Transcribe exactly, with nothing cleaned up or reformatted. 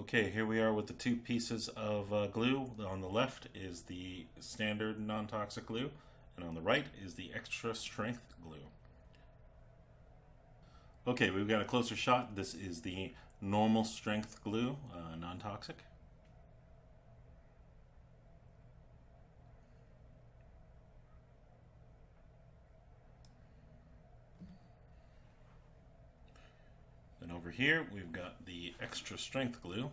Okay, here we are with the two pieces of uh, glue. On the left is the standard non-toxic glue, and on the right is the extra strength glue. Okay, we've got a closer shot. This is the normal strength glue, uh, non-toxic. Over here, we've got the extra strength glue.